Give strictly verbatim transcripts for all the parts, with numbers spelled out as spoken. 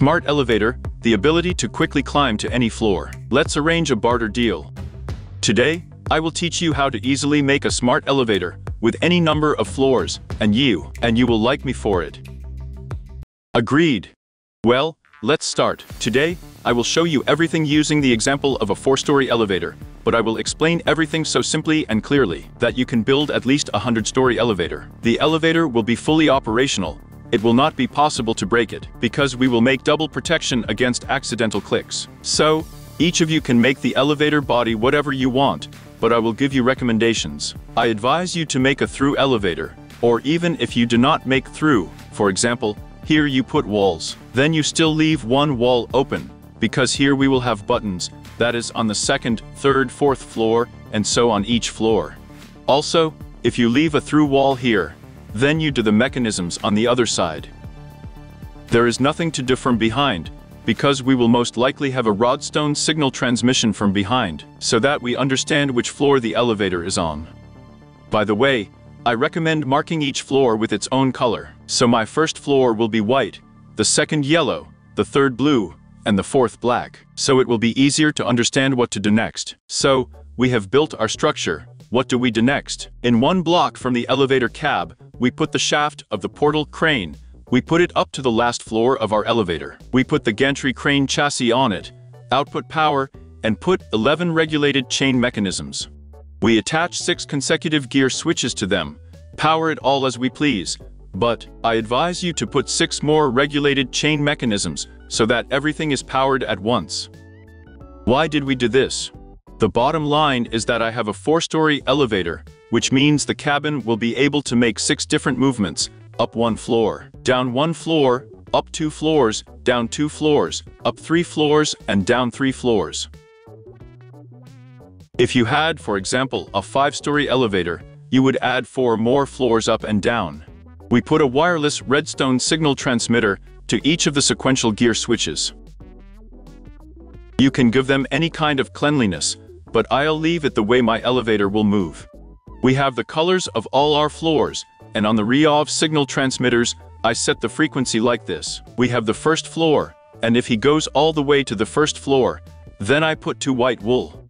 Smart elevator, the ability to quickly climb to any floor. Let's arrange a barter deal. Today, I will teach you how to easily make a smart elevator with any number of floors, and you, and you will like me for it. Agreed. Well, let's start. Today, I will show you everything using the example of a four-story elevator, but I will explain everything so simply and clearly that you can build at least a hundred-story elevator. The elevator will be fully operational. It will not be possible to break it, because we will make double protection against accidental clicks. So, each of you can make the elevator body whatever you want, but I will give you recommendations. I advise you to make a through elevator, or even if you do not make through, for example, here you put walls. Then you still leave one wall open, because here we will have buttons, that is on the second, third, fourth floor, and so on each floor. Also, if you leave a through wall here, then you do the mechanisms on the other side. There is nothing to do from behind, because we will most likely have a Rodstone signal transmission from behind, so that we understand which floor the elevator is on. By the way, I recommend marking each floor with its own color. So my first floor will be white, the second yellow, the third blue, and the fourth black. So it will be easier to understand what to do next. So, we have built our structure. What do we do next? In one block from the elevator cab, we put the shaft of the portal crane. We put it up to the last floor of our elevator. We put the gantry crane chassis on it, output power, and put eleven regulated chain mechanisms. We attach six consecutive gear switches to them, power it all as we please, but I advise you to put six more regulated chain mechanisms so that everything is powered at once. Why did we do this? The bottom line is that I have a four-story elevator, which means the cabin will be able to make six different movements, up one floor, down one floor, up two floors, down two floors, up three floors, and down three floors. If you had, for example, a five-story elevator, you would add four more floors up and down. We put a wireless redstone signal transmitter to each of the sequential gear switches. You can give them any kind of cleanliness, but I'll leave it the way my elevator will move. We have the colors of all our floors, and on the Reov signal transmitters, I set the frequency like this. We have the first floor, and if he goes all the way to the first floor, then I put two white wool.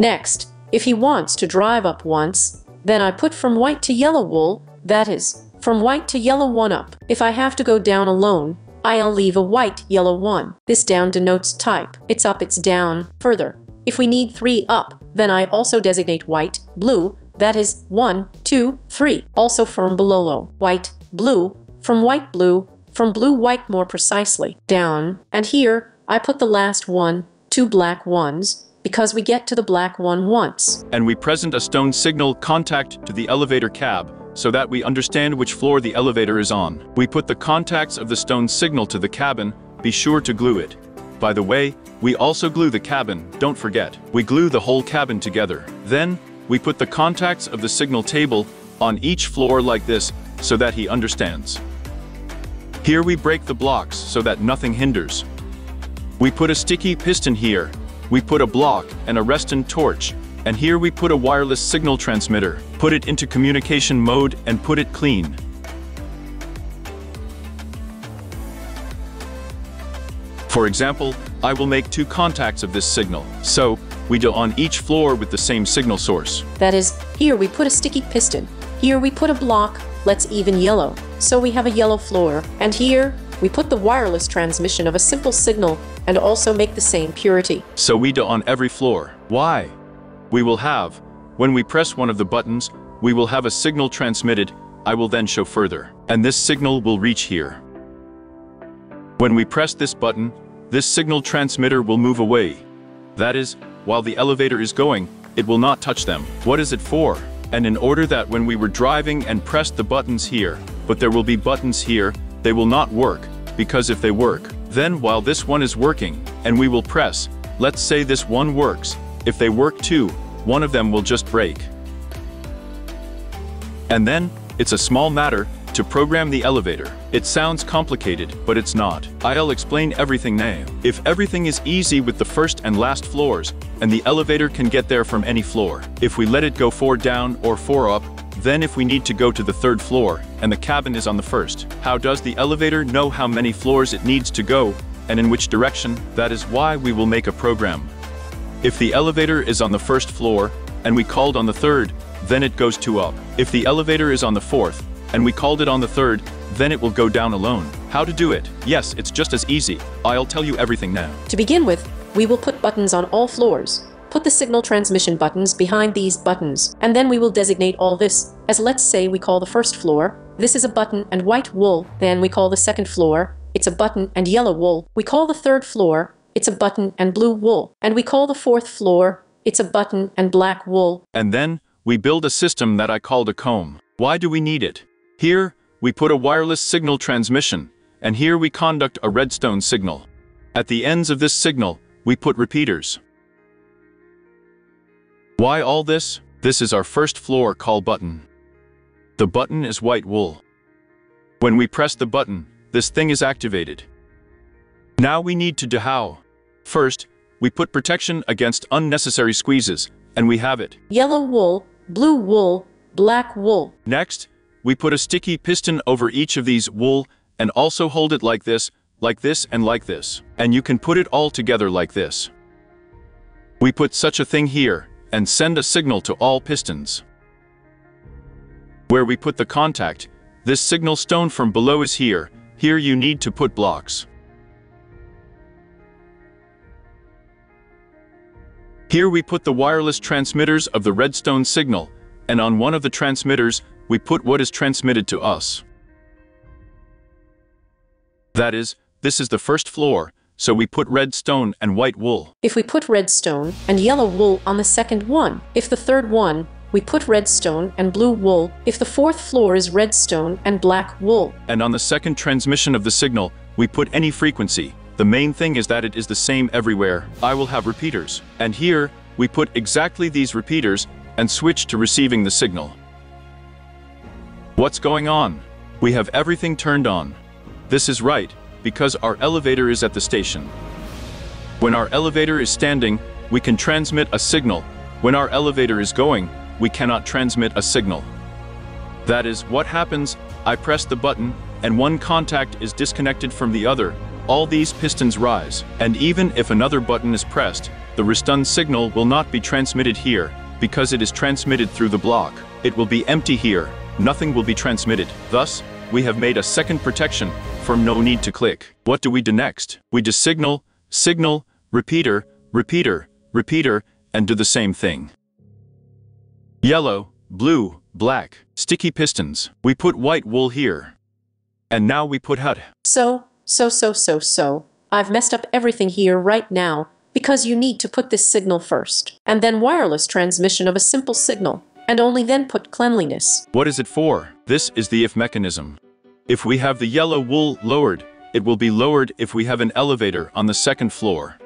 Next, if he wants to drive up once, then I put from white to yellow wool, that is, from white to yellow one up. If I have to go down alone, I'll leave a white yellow one. This down denotes type. It's up, it's down. Further, if we need three up, then I also designate white, blue, that is, one, two, three. Also from below, white, blue, from white, blue, from blue, white more precisely, down. And here, I put the last one, two black ones, because we get to the black one once. And we present a stone signal contact to the elevator cab, so that we understand which floor the elevator is on. We put the contacts of the stone signal to the cabin, be sure to glue it. By the way, we also glue the cabin, don't forget. We glue the whole cabin together. Then, we put the contacts of the signal table on each floor like this, so that he understands. Here we break the blocks so that nothing hinders. We put a sticky piston here, we put a block and a redstone torch, and here we put a wireless signal transmitter, put it into communication mode and put it clean. For example, I will make two contacts of this signal, so we do on each floor with the same signal source. That is, here we put a sticky piston, here we put a block, let's even yellow, so we have a yellow floor, and here we put the wireless transmission of a simple signal and also make the same purity. So we do on every floor. Why? We will have, when we press one of the buttons, we will have a signal transmitted, I will then show further, and this signal will reach here. When we press this button, this signal transmitter will move away. That is, while the elevator is going, it will not touch them. What is it for? And in order that when we were driving and pressed the buttons here, but there will be buttons here, they will not work, because if they work, then while this one is working, and we will press, let's say this one works, if they work too, one of them will just break. And then, it's a small matter, to program the elevator. It sounds complicated, but it's not. I'll explain everything now. If everything is easy with the first and last floors, and the elevator can get there from any floor. If we let it go four down or four up, Then if we need to go to the third floor, and the cabin is on the first, how does the elevator know how many floors it needs to go, and in which direction? That is why we will make a program. If the elevator is on the first floor, and we called on the third, then it goes two up. If the elevator is on the fourth, and we called it on the third, then it will go down alone. How to do it? Yes, it's just as easy. I'll tell you everything now. To begin with, we will put buttons on all floors. Put the signal transmission buttons behind these buttons, and then we will designate all this, as let's say we call the first floor, this is a button and white wool, then we call the second floor, it's a button and yellow wool, we call the third floor, it's a button and blue wool, and we call the fourth floor, it's a button and black wool. And then, we build a system that I called a comb. Why do we need it? Here, we put a wireless signal transmission, and here we conduct a redstone signal. At the ends of this signal, we put repeaters. Why all this? This is our first floor call button. The button is white wool. When we press the button, this thing is activated. Now we need to do how. First, we put protection against unnecessary squeezes, and we have it. Yellow wool, blue wool, black wool. Next, we put a sticky piston over each of these wool, and also hold it like this, like this, and like this. And you can put it all together like this. We put such a thing here, and send a signal to all pistons. Where we put the contact, this signal stone from below is here. Here you need to put blocks. Here we put the wireless transmitters of the redstone signal, and on one of the transmitters, we put what is transmitted to us. That is, this is the first floor, so we put redstone and white wool. If we put redstone and yellow wool on the second one, if the third one, we put redstone and blue wool, if the fourth floor is redstone and black wool. And on the second transmission of the signal, we put any frequency. The main thing is that it is the same everywhere. I will have repeaters. And here, we put exactly these repeaters and switch to receiving the signal. What's going on? We have everything turned on. This is right, because our elevator is at the station. When our elevator is standing, we can transmit a signal. When our elevator is going, we cannot transmit a signal. That is what happens. I press the button, and one contact is disconnected from the other. All these pistons rise, and even if another button is pressed, the redstone signal will not be transmitted here, because it is transmitted through the block. It will be empty here, nothing will be transmitted. Thus, we have made a second protection, from no need to click. What do we do next? We do signal, signal, repeater, repeater, repeater, and do the same thing. Yellow, blue, black, sticky pistons. We put white wool here. And now we put H U D. So, so, so, so, so, I've messed up everything here right now, because you need to put this signal first, and then wireless transmission of a simple signal, and only then put cleanliness. What is it for? This is the if mechanism. If we have the yellow wool lowered, it will be lowered if we have an elevator on the second floor.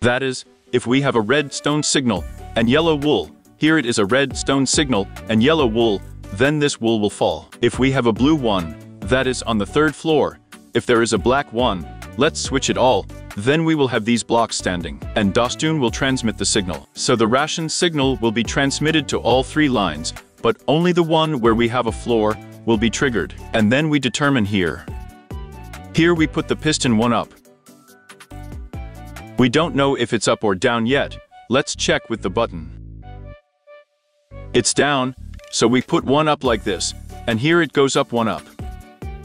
That is, if we have a redstone signal and yellow wool, here it is a redstone signal and yellow wool, then this wool will fall. If we have a blue one, that is on the third floor, if there is a black one, let's switch it all, then we will have these blocks standing, and Dostun will transmit the signal. So the ration signal will be transmitted to all three lines, but only the one where we have a floor will be triggered. And then we determine here. Here we put the piston one up. We don't know if it's up or down yet, let's check with the button. It's down, so we put one up like this, and here it goes up one up.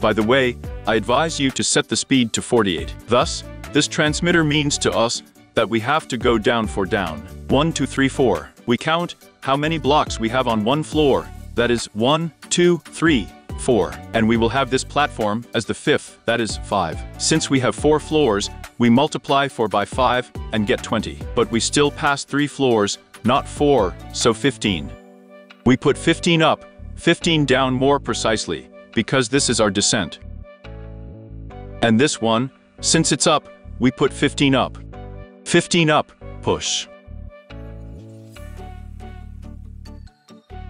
By the way, I advise you to set the speed to forty-eight. Thus, this transmitter means to us that we have to go down for down. one, two, three, four. We count how many blocks we have on one floor, that is one, two, three, four. And we will have this platform as the fifth, that is five. Since we have four floors, we multiply four by five and get twenty. But we still pass three floors, not four, so fifteen. We put fifteen up, fifteen down more precisely, because this is our descent. And this one, since it's up, we put fifteen up. fifteen up, push.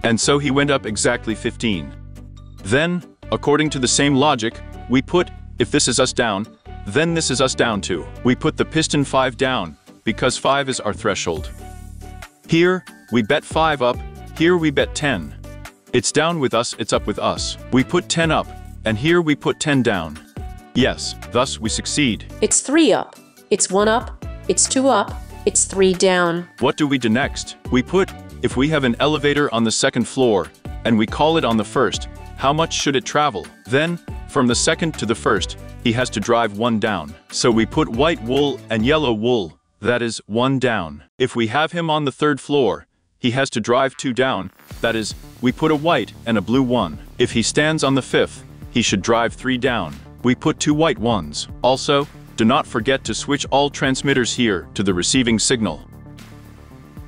And so he went up exactly fifteen. Then, according to the same logic, we put, if this is us down, then this is us down too. We put the piston five down, because five is our threshold. Here, we bet five up, here we bet ten. It's down with us, it's up with us. We put ten up, and here we put ten down. Yes, thus we succeed. It's three up, it's one up, it's two up, it's three down. What do we do next? We put, if we have an elevator on the second floor, and we call it on the first, how much should it travel? Then, from the second to the first, he has to drive one down. So we put white wool and yellow wool, that is, one down. If we have him on the third floor, he has to drive two down, that is, we put a white and a blue one. If he stands on the fifth, he should drive three down. We put two white ones. Also, do not forget to switch all transmitters here to the receiving signal.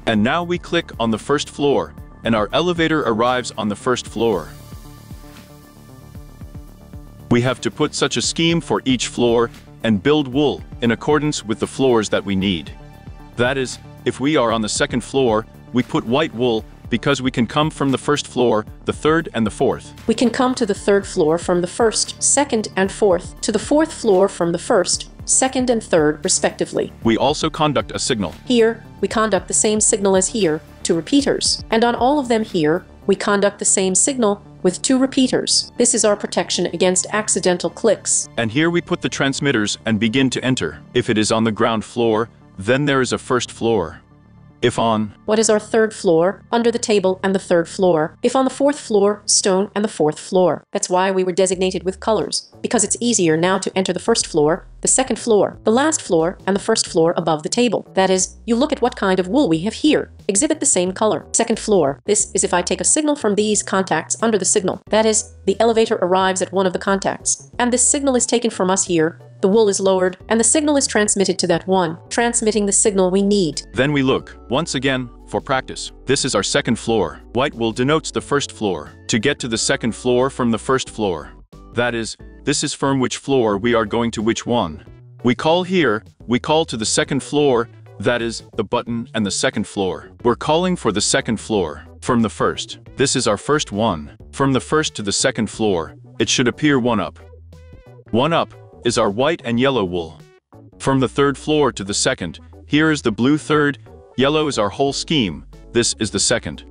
And now we click on the first floor, and our elevator arrives on the first floor. We have to put such a scheme for each floor and build wool in accordance with the floors that we need. That is, if we are on the second floor, we put white wool because we can come from the first floor, the third and the fourth. We can come to the third floor from the first, second and fourth, to the fourth floor from the first, second and third, respectively. We also conduct a signal. Here, we conduct the same signal as here, two repeaters. And on all of them here, we conduct the same signal with two repeaters. This is our protection against accidental clicks. And here we put the transmitters and begin to enter. If it is on the ground floor, then there is a first floor. If on what is our third floor, under the table and the third floor. If on the fourth floor, stone and the fourth floor. That's why we were designated with colors, because it's easier now to enter the first floor, the second floor, the last floor, and the first floor above the table. That is, you look at what kind of wool we have here. Exhibit the same color. Second floor. This is if I take a signal from these contacts under the signal. That is, the elevator arrives at one of the contacts, and this signal is taken from us here. The wool is lowered, and the signal is transmitted to that one, transmitting the signal we need. Then we look, once again, for practice. This is our second floor. White wool denotes the first floor. To get to the second floor from the first floor. That is, this is from which floor we are going to which one. We call here, we call to the second floor, that is, the button and the second floor. We're calling for the second floor. From the first. This is our first one. From the first to the second floor, it should appear one up. One up is our white and yellow wool. From the third floor to the second, here is the blue third, yellow is our whole scheme, this is the second.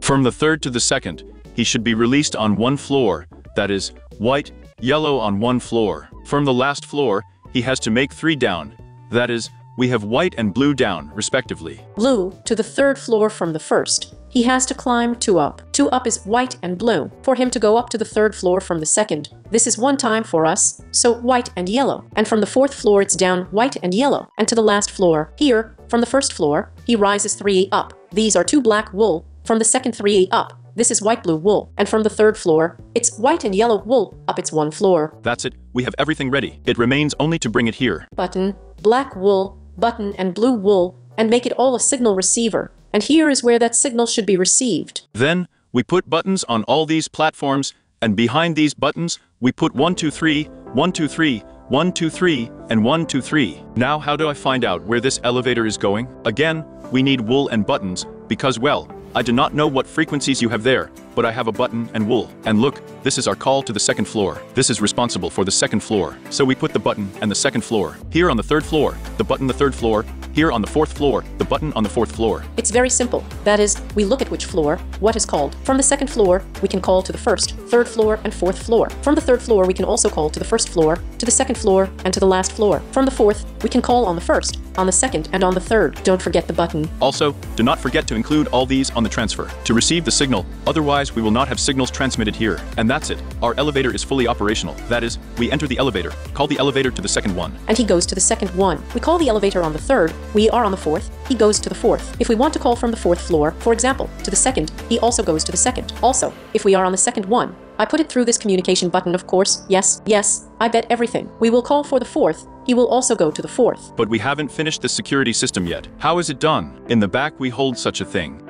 From the third to the second, he should be released on one floor, that is, white, yellow on one floor. From the last floor, he has to make three down, that is, we have white and blue down, respectively. Blue to the third floor from the first. He has to climb two up. Two up is white and blue. For him to go up to the third floor from the second, this is one time for us, so white and yellow. And from the fourth floor it's down white and yellow. And to the last floor, here, from the first floor, he rises three up. These are two black wool. From the second three up, this is white blue wool. And from the third floor, it's white and yellow wool, up it's one floor. That's it, we have everything ready. It remains only to bring it here. Button, black wool, button and blue wool, and make it all a signal receiver. And here is where that signal should be received. Then, we put buttons on all these platforms, and behind these buttons, we put one two three, one two three, one two three, and one two three. Now how do I find out where this elevator is going? Again, we need wool and buttons, because well, I do not know what frequencies you have there, but I have a button and wool. And look, this is our call to the second floor. This is responsible for the second floor. So we put the button and the second floor. Here on the third floor, the button the third floor. Here on the fourth floor, the button on the fourth floor. It's very simple. That is, we look at which floor, what is called. From the second floor, we can call to the first, third floor, and fourth floor. From the third floor, we can also call to the first floor, to the second floor, and to the last floor. From the fourth, we can call on the first, on the second, and on the third. Don't forget the button. Also, do not forget to include all these on the transfer to receive the signal, otherwise we will not have signals transmitted here. And that's it. Our elevator is fully operational. That is, we enter the elevator, call the elevator to the second one. And he goes to the second one. We call the elevator on the third, we are on the fourth, he goes to the fourth. If we want to call from the fourth floor, for example, to the second, he also goes to the second. Also, if we are on the second one, I put it through this communication button, of course. Yes, yes, I bet everything. We will call for the fourth. He will also go to the fourth. But we haven't finished the security system yet. How is it done? In the back we hold such a thing.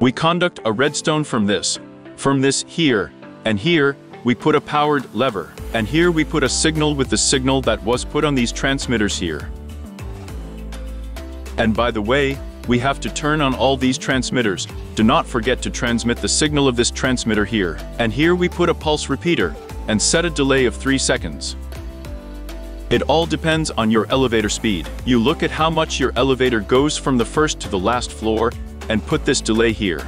We conduct a redstone from this, from this here, and here we put a powered lever. And here we put a signal with the signal that was put on these transmitters here. And by the way, we have to turn on all these transmitters. Do not forget to transmit the signal of this transmitter here. And here we put a pulse repeater and set a delay of three seconds. It all depends on your elevator speed. You look at how much your elevator goes from the first to the last floor and put this delay here.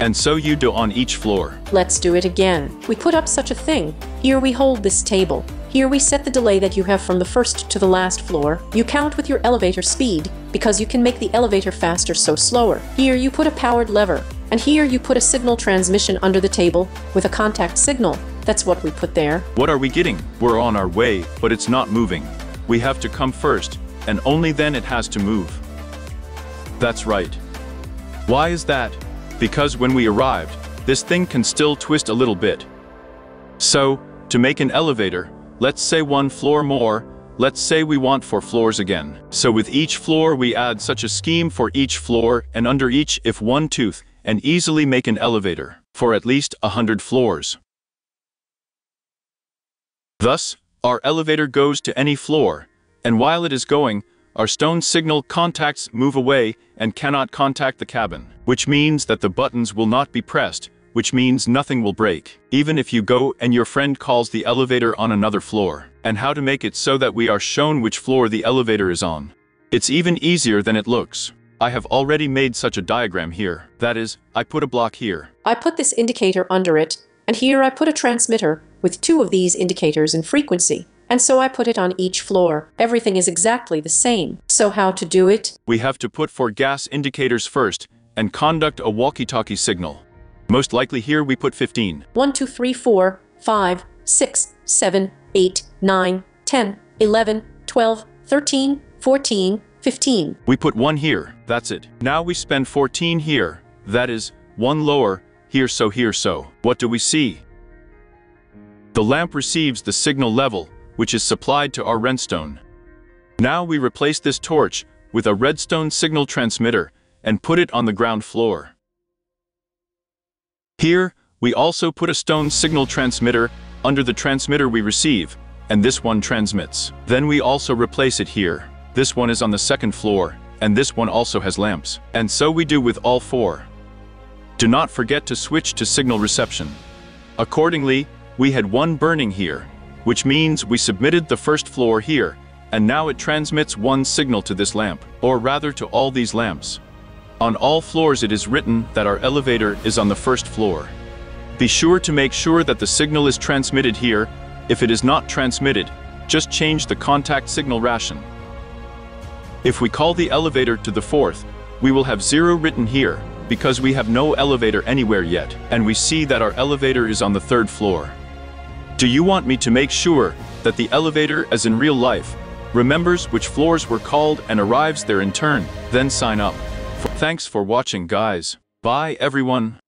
And so you do on each floor. Let's do it again. We put up such a thing. Here we hold this table. Here we set the delay that you have from the first to the last floor. You count with your elevator speed, because you can make the elevator faster so slower. Here you put a powered lever, and here you put a signal transmission under the table with a contact signal. That's what we put there. What are we getting? We're on our way, but it's not moving. We have to come first, and only then it has to move. That's right. Why is that? Because when we arrived, this thing can still twist a little bit. So, to make an elevator, let's say one floor more, let's say we want four floors again. So with each floor we add such a scheme for each floor and under each if one tooth, and easily make an elevator for at least a hundred floors. Thus, our elevator goes to any floor, and while it is going, our stone signal contacts move away and cannot contact the cabin, which means that the buttons will not be pressed, which means nothing will break, even if you go and your friend calls the elevator on another floor. And how to make it so that we are shown which floor the elevator is on. It's even easier than it looks. I have already made such a diagram here. That is, I put a block here. I put this indicator under it, and here I put a transmitter with two of these indicators in frequency. And so I put it on each floor. Everything is exactly the same. So how to do it? We have to put four gas indicators first, and conduct a walkie-talkie signal. Most likely here we put fifteen. one, two, three, four, five, six, seven, eight, nine, ten, eleven, twelve, thirteen, fourteen, fifteen. We put one here, that's it. Now we spend fourteen here, that is, one lower, here so here so. What do we see? The lamp receives the signal level, which is supplied to our redstone. Now we replace this torch with a redstone signal transmitter and put it on the ground floor. Here, we also put a stone signal transmitter under the transmitter we receive, and this one transmits. Then we also replace it here. This one is on the second floor, and this one also has lamps. And so we do with all four. Do not forget to switch to signal reception. Accordingly, we had one burning here, which means we submitted the first floor here, and now it transmits one signal to this lamp, or rather to all these lamps. On all floors it is written that our elevator is on the first floor. Be sure to make sure that the signal is transmitted here. If it is not transmitted, just change the contact signal ration. If we call the elevator to the fourth, we will have zero written here, because we have no elevator anywhere yet, and we see that our elevator is on the third floor. Do you want me to make sure that the elevator, as in real life, remembers which floors were called and arrives there in turn? Then sign up. Thanks for watching, guys. Bye everyone.